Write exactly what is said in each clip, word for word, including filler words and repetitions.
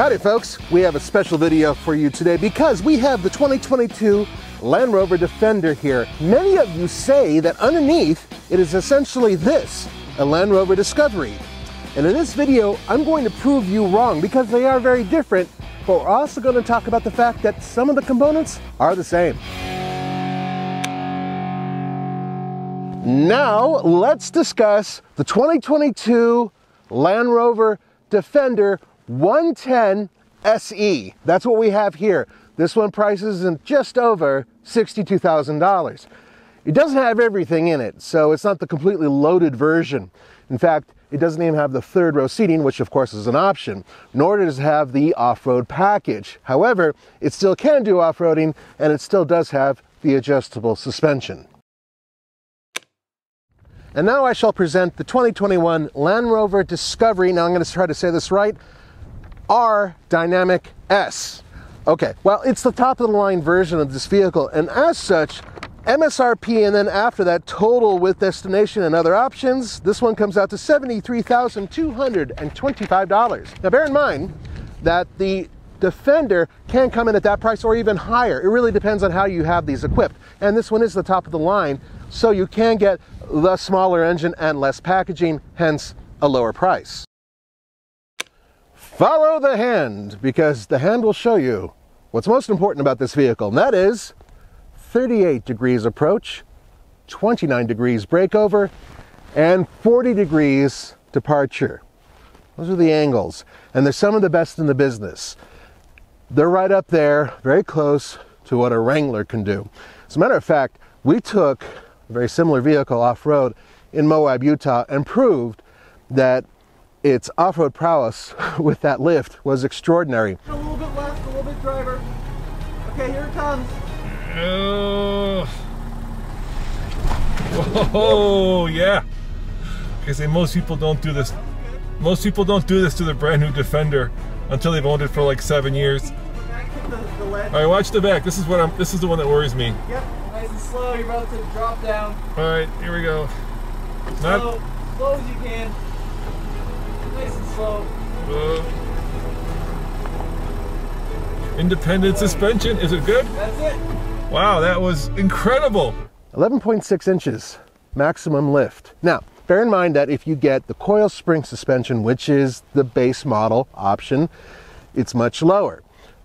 Howdy folks, we have a special video for you today because we have the twenty twenty-two Land Rover Defender here. Many of you say that underneath it is essentially this, a Land Rover Discovery. And in this video, I'm going to prove you wrong because they are very different, but we're also going to talk about the fact that some of the components are the same. Now let's discuss the twenty twenty-two Land Rover Defender one ten S E. That's what we have here. This one prices in just over sixty-two thousand dollars. It doesn't have everything in it, so it's not the completely loaded version. In fact, it doesn't even have the third row seating, which of course is an option, nor does it have the off-road package. However, it still can do off-roading, and it still does have the adjustable suspension. And now I shall present the twenty twenty-one Land Rover Discovery. Now I'm going to try to say this right. R-Dynamic S. Okay, well, it's the top of the line version of this vehicle, and as such, M S R P, and then after that, total with destination and other options, this one comes out to seventy-three thousand two hundred twenty-five dollars. Now bear in mind that the Defender can come in at that price or even higher. It really depends on how you have these equipped. And this one is the top of the line, so you can get the smaller engine and less packaging, hence a lower price. Follow the hand, because the hand will show you what's most important about this vehicle, and that is thirty-eight degrees approach, twenty-nine degrees breakover, and forty degrees departure. Those are the angles, and they're some of the best in the business. They're right up there, very close to what a Wrangler can do. As a matter of fact, we took a very similar vehicle off-road in Moab, Utah, and proved that its off-road prowess with that lift was extraordinary. A little bit left, a little bit driver. Okay, here it comes. Oh, whoa, yeah. I say most people don't do this. Most people don't do this to the brand new Defender until they've owned it for like seven years. All right, watch the back. This is what I'm. This is the one that worries me. Yep, nice and slow. You're about to drop down. All right, here we go. Not slow, slow as you can. Nice and slow. Uh, independent suspension. Is it good? That's it. Wow, that was incredible. eleven point six inches maximum lift. Now, bear in mind that if you get the coil spring suspension, which is the base model option, it's much lower.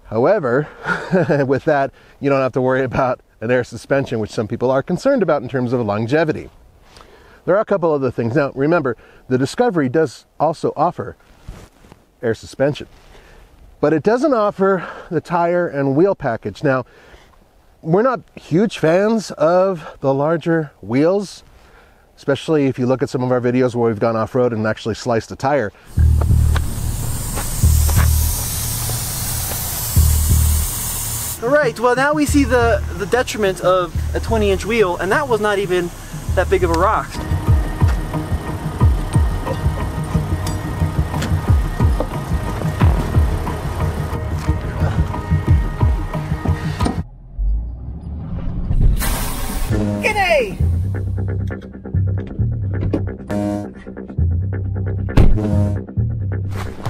However, with that, you don't have to worry about an air suspension, which some people are concerned about in terms of longevity. There are a couple other things. Now, remember, the Discovery does also offer air suspension, but it doesn't offer the tire and wheel package. Now, we're not huge fans of the larger wheels, especially if you look at some of our videos where we've gone off-road and actually sliced a tire. All right, well now we see the, the detriment of a twenty inch wheel, and that was not even that big of a rock.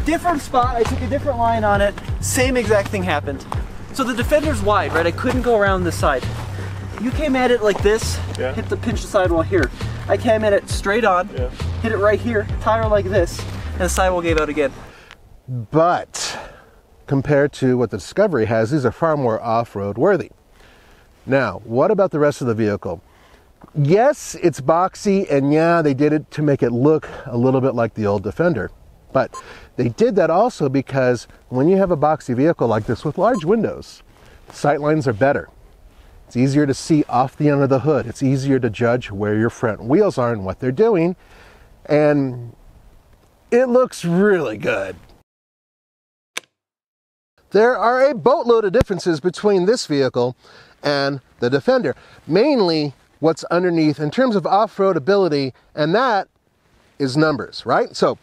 Different spot, I took a different line on it, same exact thing happened. So the Defender's wide, right? I couldn't go around this side. You came at it like this, yeah. Hit the pinch the sidewall here. I came at it straight on, yeah. Hit it right here, tire like this, and the sidewall gave out again. But compared to what the Discovery has, these are far more off-road worthy. Now, what about the rest of the vehicle? Yes, it's boxy, and yeah, they did it to make it look a little bit like the old Defender. But they did that also because when you have a boxy vehicle like this with large windows, sight lines are better. It's easier to see off the end of the hood. It's easier to judge where your front wheels are and what they're doing. And it looks really good. There are a boatload of differences between this vehicle and the Defender, mainly what's underneath in terms of off-road ability, and that is numbers, right? So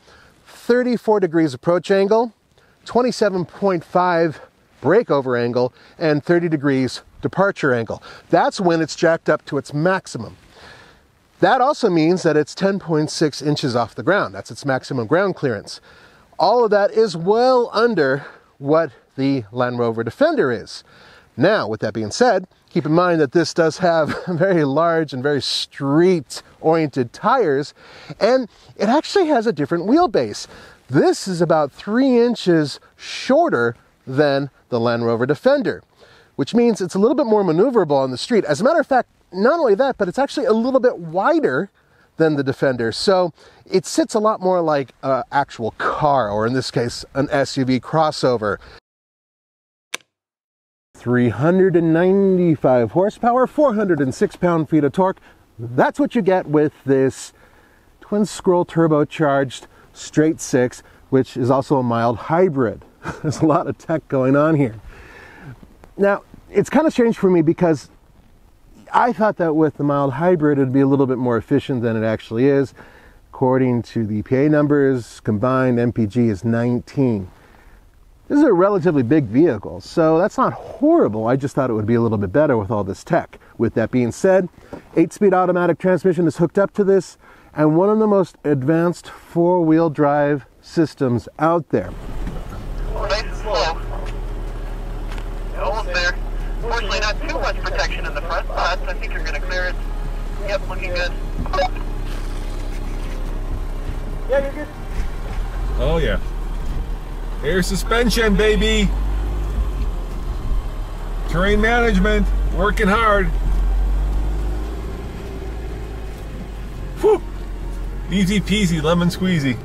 thirty-four degrees approach angle, twenty-seven point five breakover angle, and thirty degrees departure angle. That's when it's jacked up to its maximum. That also means that it's ten point six inches off the ground. That's its maximum ground clearance. All of that is well under what the Land Rover Defender is. Now, with that being said, keep in mind that this does have very large and very street-oriented tires, and it actually has a different wheelbase. This is about three inches shorter than the Land Rover Defender, which means it's a little bit more maneuverable on the street. As a matter of fact, not only that, but it's actually a little bit wider than the Defender. So it sits a lot more like an actual car, or in this case, an S U V crossover. three hundred ninety-five horsepower, four hundred six pound-feet of torque. That's what you get with this twin scroll turbocharged straight six, which is also a mild hybrid. There's a lot of tech going on here. Now, it's kind of strange for me because I thought that with the mild hybrid, it'd be a little bit more efficient than it actually is. According to the E P A numbers, combined M P G is nineteen. This is a relatively big vehicle, so that's not horrible. I just thought it would be a little bit better with all this tech. With that being said, eight-speed automatic transmission is hooked up to this, and one of the most advanced four-wheel drive systems out there. Nice and slow. Almost there. Fortunately, not too much protection in the front, but I think you're going to clear it. Yep, looking good. Yeah, you're good. Oh, yeah. Air suspension, baby. Terrain management, working hard. Whew. Easy peasy, lemon squeezy.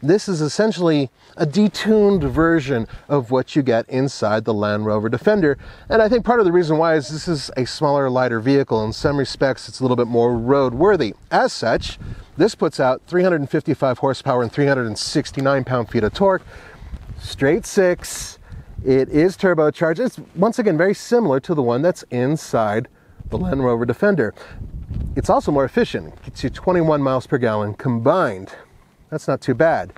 This is essentially a detuned version of what you get inside the Land Rover Defender. And I think part of the reason why is this is a smaller, lighter vehicle. In some respects, it's a little bit more roadworthy. As such, this puts out three hundred fifty-five horsepower and three hundred sixty-nine pound-feet of torque. Straight six. It is turbocharged. It's, once again, very similar to the one that's inside the Land Rover Defender. It's also more efficient. It gets you twenty-one miles per gallon combined. That's not too bad.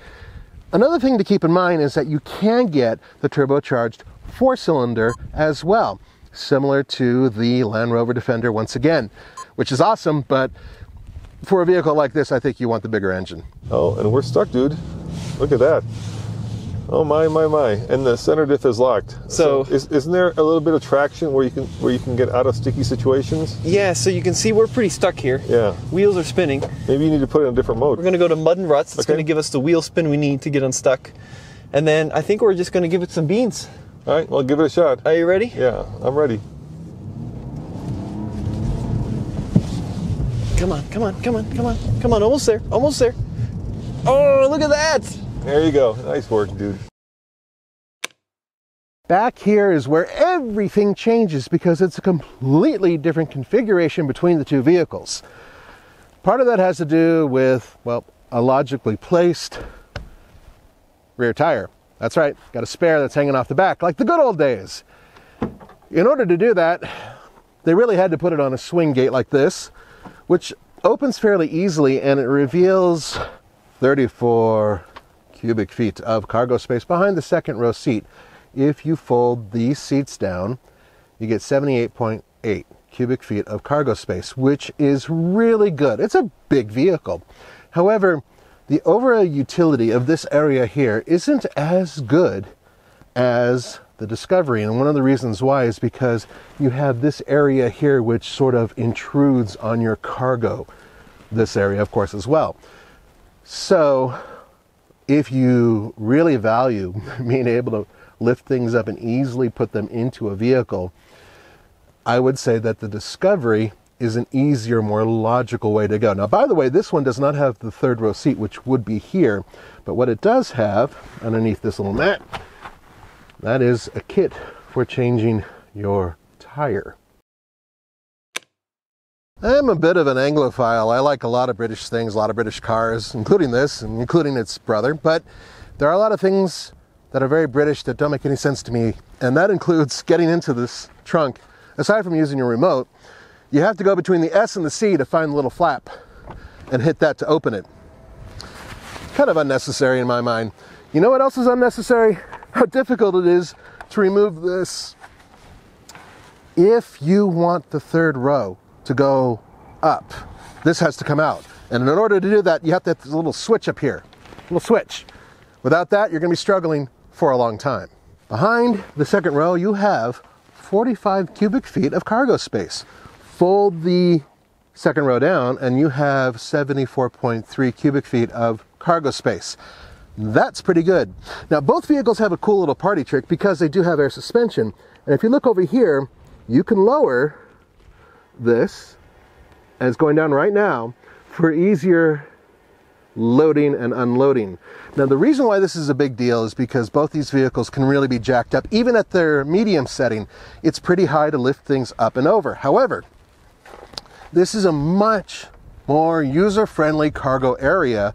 Another thing to keep in mind is that you can get the turbocharged four-cylinder as well, similar to the Land Rover Defender once again, which is awesome, but for a vehicle like this, I think you want the bigger engine. Oh, and we're stuck, dude. Look at that. Oh my, my, my. And the center diff is locked. So, so is, isn't there a little bit of traction where you can where you can get out of sticky situations? Yeah, so you can see we're pretty stuck here. Yeah. Wheels are spinning. Maybe you need to put it in a different mode. We're going to go to mud and ruts. It's okay. Going to give us the wheel spin we need to get unstuck. And then I think we're just going to give it some beans. All right, well, give it a shot. Are you ready? Yeah, I'm ready. Come on, come on, come on, come on, come on. Almost there, almost there. Oh, look at that. There you go. Nice work, dude. Back here is where everything changes because it's a completely different configuration between the two vehicles. Part of that has to do with, well, a logically placed rear tire. That's right. Got a spare that's hanging off the back, like the good old days. In order to do that, they really had to put it on a swing gate like this, which opens fairly easily, and it reveals thirty-four cubic feet of cargo space behind the second row seat. If you fold these seats down, you get seventy-eight point eight cubic feet of cargo space, which is really good. It's a big vehicle. However, the overall utility of this area here isn't as good as the Discovery. And one of the reasons why is because you have this area here, which sort of intrudes on your cargo. This area, of course, as well. So, if you really value being able to lift things up and easily put them into a vehicle, I would say that the Discovery is an easier, more logical way to go. Now, by the way, this one does not have the third row seat, which would be here, but what it does have underneath this little mat, that is a kit for changing your tire. I'm a bit of an Anglophile. I like a lot of British things, a lot of British cars, including this, and including its brother. But there are a lot of things that are very British that don't make any sense to me, and that includes getting into this trunk. Aside from using your remote, you have to go between the S and the C to find the little flap and hit that to open it. Kind of unnecessary in my mind. You know what else is unnecessary? How difficult it is to remove this. If you want the third row to go up, this has to come out, and in order to do that, you have to have this little switch up here, little switch, Without that, you're going to be struggling for a long time. Behind the second row, you have forty-five cubic feet of cargo space. Fold the second row down and you have seventy-four point three cubic feet of cargo space. That's pretty good. Now, both vehicles have a cool little party trick because they do have air suspension. And if you look over here, you can lower this, and it's going down right now, for easier loading and unloading. Now, the reason why this is a big deal is because both these vehicles can really be jacked up. Even at their medium setting, it's pretty high to lift things up and over. However, this is a much more user-friendly cargo area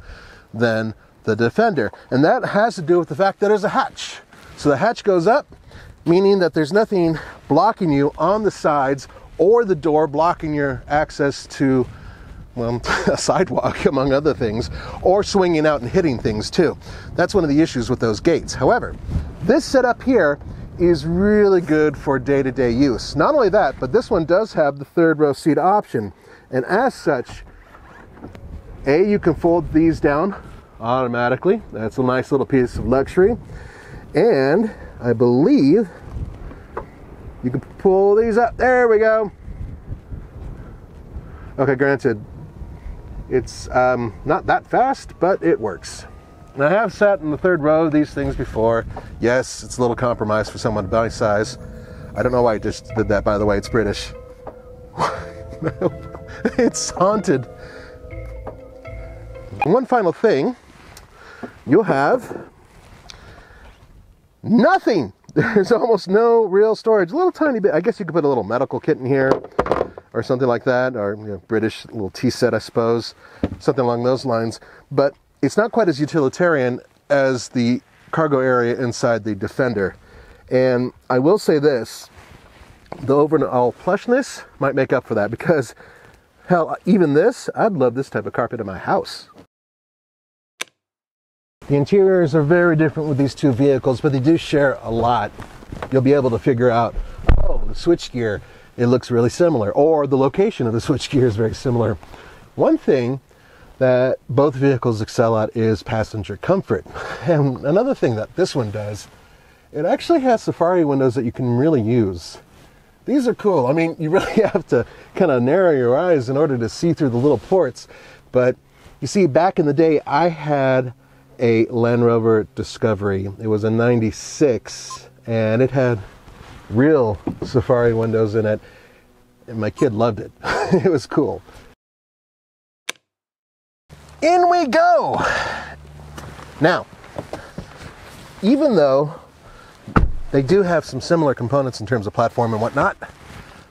than the Defender, and that has to do with the fact that there's a hatch. So the hatch goes up, meaning that there's nothing blocking you on the sides or the door blocking your access to, well, a sidewalk, among other things, or swinging out and hitting things too. That's one of the issues with those gates. However, this setup here is really good for day-to-day use. Not only that, but this one does have the third row seat option. And as such, A, you can fold these down automatically. That's a nice little piece of luxury. And I believe you can pull these up. There we go. Okay, granted, it's um, not that fast, but it works. And I have sat in the third row of these things before. Yes, it's a little compromised for someone my size. I don't know why I just did that, by the way. It's British. It's haunted. One final thing. You'll have nothing. There's almost no real storage. A little tiny bit. I guess you could put a little medical kit in here or something like that, or, you know, British little tea set, I suppose, something along those lines. But it's not quite as utilitarian as the cargo area inside the Defender. And I will say this, the overall plushness might make up for that, because hell, even this, I'd love this type of carpet in my house. The interiors are very different with these two vehicles, but they do share a lot. You'll be able to figure out, oh, the switchgear, it looks really similar, or the location of the switchgear is very similar. One thing that both vehicles excel at is passenger comfort. And another thing that this one does, it actually has safari windows that you can really use. These are cool. I mean, you really have to kind of narrow your eyes in order to see through the little ports. But you see, back in the day, I had a Land Rover Discovery. It was a ninety-six, and it had real safari windows in it, and my kid loved it. It was cool. In we go! Now, even though they do have some similar components in terms of platform and whatnot,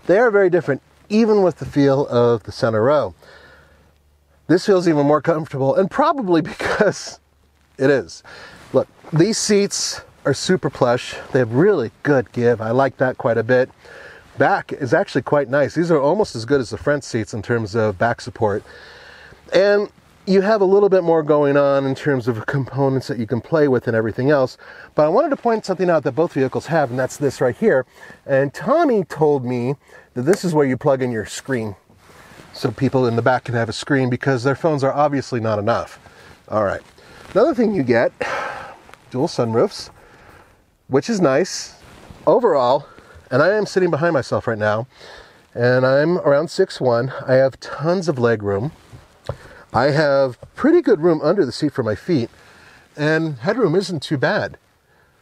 they are very different, even with the feel of the center row. This feels even more comfortable, and probably because it is. Look, these seats are super plush. They have really good give. I like that quite a bit. Back is actually quite nice. These are almost as good as the front seats in terms of back support. And you have a little bit more going on in terms of components that you can play with and everything else. But I wanted to point something out that both vehicles have, and that's this right here. And Tommy told me that this is where you plug in your screen, so people in the back can have a screen, because their phones are obviously not enough. All right. Another thing you get, dual sunroofs, which is nice overall. And I am sitting behind myself right now, and I'm around six one. I have tons of leg room. I have pretty good room under the seat for my feet, and headroom isn't too bad.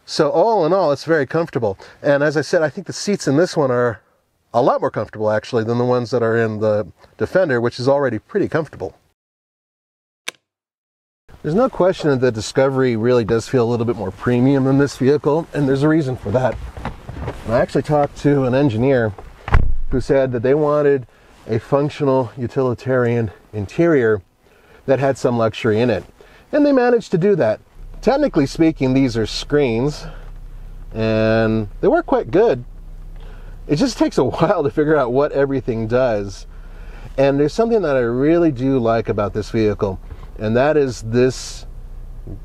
So all in all, it's very comfortable. And as I said, I think the seats in this one are a lot more comfortable actually than the ones that are in the Defender, which is already pretty comfortable. There's no question that the Discovery really does feel a little bit more premium than this vehicle, and there's a reason for that. And I actually talked to an engineer who said that they wanted a functional utilitarian interior that had some luxury in it, and they managed to do that. Technically speaking, these are screens, and they work quite good. It just takes a while to figure out what everything does. And there's something that I really do like about this vehicle, and that is this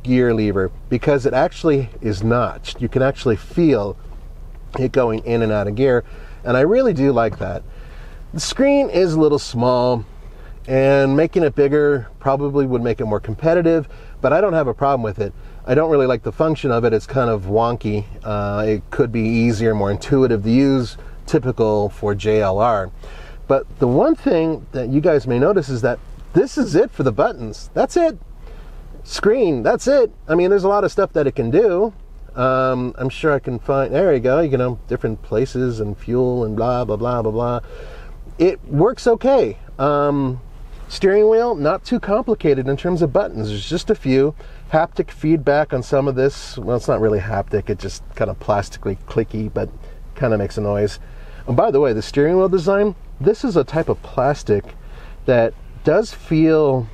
gear lever, because it actually is notched. You can actually feel it going in and out of gear, and I really do like that. The screen is a little small. and making it bigger probably would make it more competitive, but I don't have a problem with it. I don't really like the function of it. It's kind of wonky. Uh, it could be easier, more intuitive to use, typical for J L R. But the one thing that you guys may notice is that this is it for the buttons. That's it. Screen, that's it. I mean, there's a lot of stuff that it can do. Um, I'm sure I can find, there you go, you know, different places and fuel and blah, blah, blah, blah, blah. It works okay. Um, steering wheel, not too complicated in terms of buttons. There's just a few. Haptic feedback on some of this. Well, it's not really haptic. It just kind of plastically clicky, but kind of makes a noise. And by the way, the steering wheel design, this is a type of plastic that does feel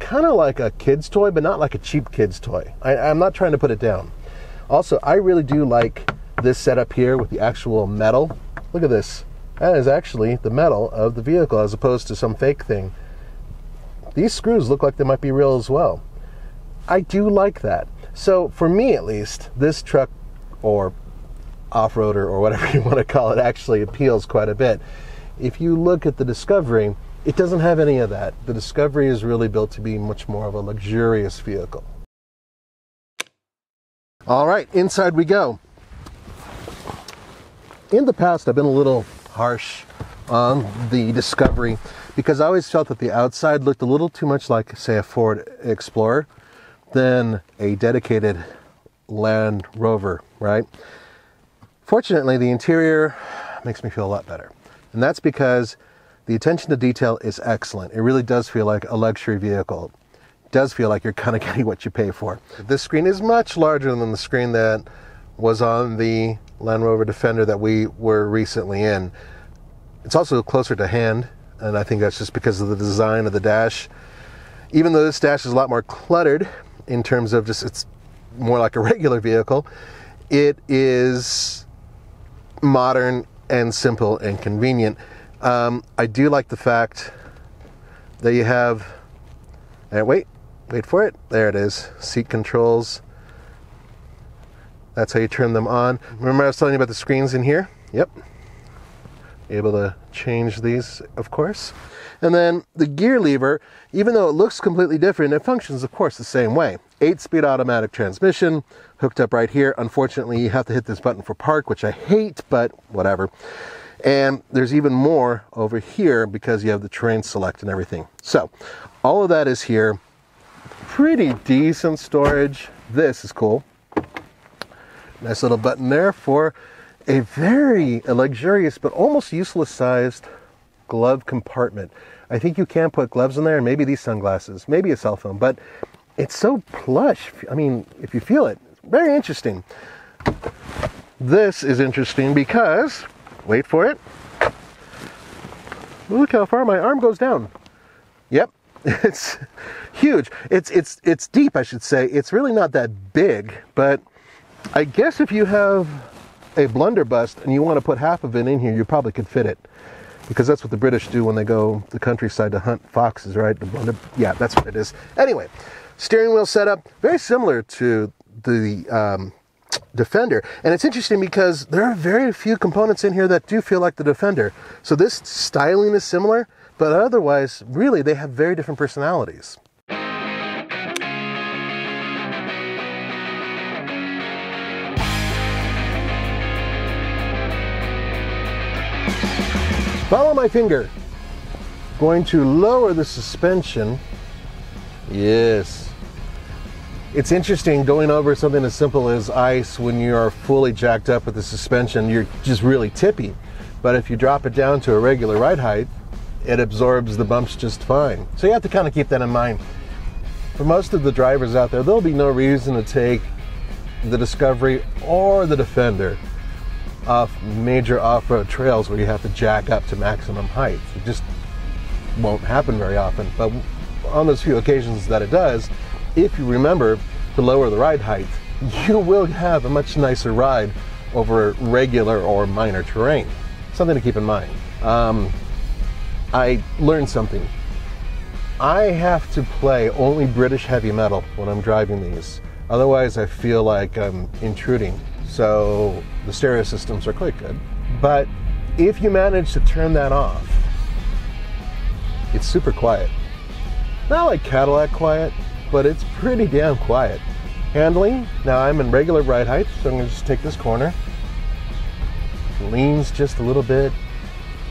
kind of like a kid's toy, but not like a cheap kid's toy. I, I'm not trying to put it down. Also, I really do like this setup here with the actual metal. Look at this. That is actually the metal of the vehicle as opposed to some fake thing. These screws look like they might be real as well. I do like that. So for me at least, this truck or off-roader or whatever you want to call it actually appeals quite a bit. If you look at the Discovery, it doesn't have any of that. The Discovery is really built to be much more of a luxurious vehicle. All right, inside we go. In the past, I've been a little harsh on the Discovery because I always felt that the outside looked a little too much like, say, a Ford Explorer than a dedicated Land Rover, right? Fortunately, the interior makes me feel a lot better. And that's because the attention to detail is excellent. It really does feel like a luxury vehicle. Does feel like you're kind of getting what you pay for. This screen is much larger than the screen that was on the Land Rover Defender that we were recently in. It's also closer to hand, and I think that's just because of the design of the dash. Even though this dash is a lot more cluttered in terms of just, it's more like a regular vehicle, it is modern and simple and convenient. Um, I do like the fact that you have, and wait, Wait for it. There it is. Seat controls. That's how you turn them on. Remember I was telling you about the screens in here? Yep. Able to change these, of course. And then the gear lever, even though it looks completely different, it functions, of course, the same way. eight speed automatic transmission hooked up right here. Unfortunately, you have to hit this button for park, which I hate, but whatever. And there's even more over here because you have the terrain select and everything. So all of that is here. Pretty decent storage. This is cool. Nice little button there for a very luxurious but almost useless sized glove compartment. I think you can put gloves in there, and maybe these sunglasses, maybe a cell phone, but it's so plush. I mean, if you feel it, very interesting. This is interesting because, wait for it, look how far my arm goes down. Yep. It's huge. It's it's it's deep, I should say. It's really not that big, but I guess if you have a blunderbuss and you want to put half of it in here, you probably could fit it, because that's what the British do when they go to the countryside to hunt foxes, right? The blunder, yeah, that's what it is. Anyway, steering wheel setup very similar to the um, Defender, and it's interesting because there are very few components in here that do feel like the Defender. So this styling is similar. But otherwise, really, they have very different personalities. Follow my finger. Going to lower the suspension. Yes. It's interesting going over something as simple as ice when you are fully jacked up with the suspension. You're just really tippy. But if you drop it down to a regular ride height, it absorbs the bumps just fine. So you have to kind of keep that in mind. For most of the drivers out there, there'll be no reason to take the Discovery or the Defender off major off-road trails where you have to jack up to maximum height. It just won't happen very often, but on those few occasions that it does, if you remember to lower the ride height, you will have a much nicer ride over regular or minor terrain. Something to keep in mind. Um, I learned something. I have to play only British heavy metal when I'm driving these. Otherwise, I feel like I'm intruding. So the stereo systems are quite good. But if you manage to turn that off, it's super quiet. Not like Cadillac quiet, but it's pretty damn quiet. Handling, now I'm in regular ride height, so I'm gonna just take this corner. Leans just a little bit,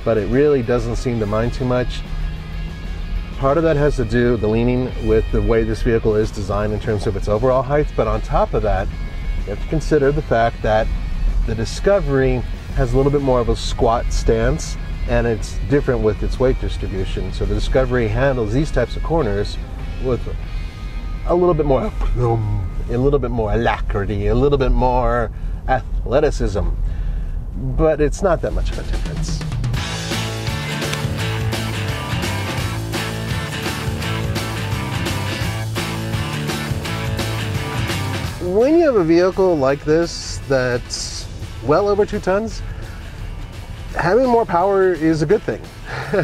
but it really doesn't seem to mind too much. Part of that has to do, the leaning, with the way this vehicle is designed in terms of its overall height, but on top of that, you have to consider the fact that the Discovery has a little bit more of a squat stance, and it's different with its weight distribution. So the Discovery handles these types of corners with a little bit more a little bit more alacrity, a little bit more athleticism, but it's not that much of a difference. When you have a vehicle like this that's well over two tons, having more power is a good thing.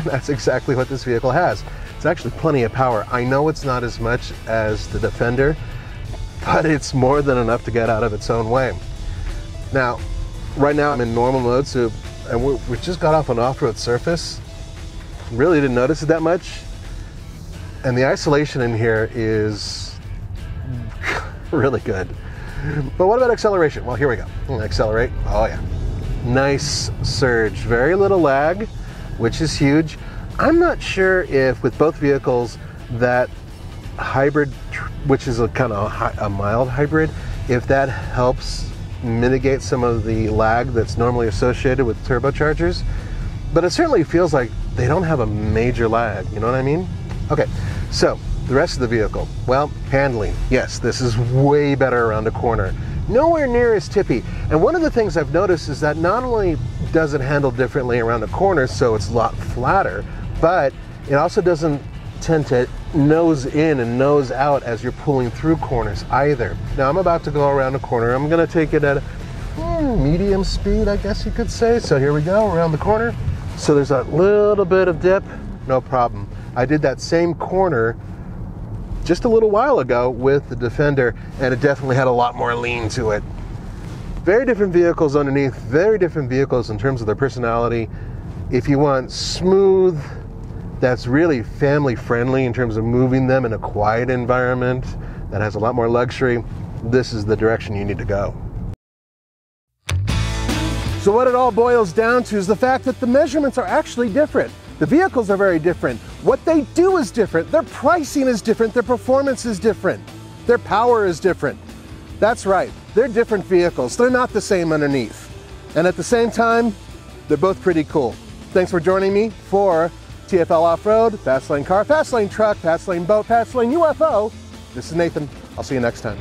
That's exactly what this vehicle has. It's actually plenty of power. I know it's not as much as the Defender, but it's more than enough to get out of its own way. Now, right now I'm in normal mode, so and we, we just got off an off-road surface. Really didn't notice it that much. And the isolation in here is really good. But what about acceleration? Well, here we go. I'm gonna accelerate. Oh yeah. Nice surge. Very little lag, which is huge. I'm not sure if with both vehicles that hybrid, which is a kind of a mild hybrid, if that helps mitigate some of the lag that's normally associated with turbochargers. But it certainly feels like they don't have a major lag. You know what I mean? Okay. So the rest of the vehicle, well, handling. Yes, this is way better around a corner. Nowhere near as tippy. And one of the things I've noticed is that not only does it handle differently around a corner, so it's a lot flatter, but it also doesn't tend to nose in and nose out as you're pulling through corners either. Now I'm about to go around a corner. I'm gonna take it at hmm, medium speed, I guess you could say. So here we go, around the corner. So there's a little bit of dip, no problem. I did that same corner just a little while ago with the Defender, and it definitely had a lot more lean to it. Very different vehicles underneath, very different vehicles in terms of their personality. If you want smooth, that's really family friendly in terms of moving them in a quiet environment that has a lot more luxury, this is the direction you need to go. So what it all boils down to is the fact that the measurements are actually different. The vehicles are very different. What they do is different. Their pricing is different. Their performance is different. Their power is different. That's right. They're different vehicles. They're not the same underneath. And at the same time, they're both pretty cool. Thanks for joining me for T F L Off-Road, Fast Lane Car, Fast Lane Truck, Fast Lane Boat, Fast Lane U F O. This is Nathan. I'll see you next time.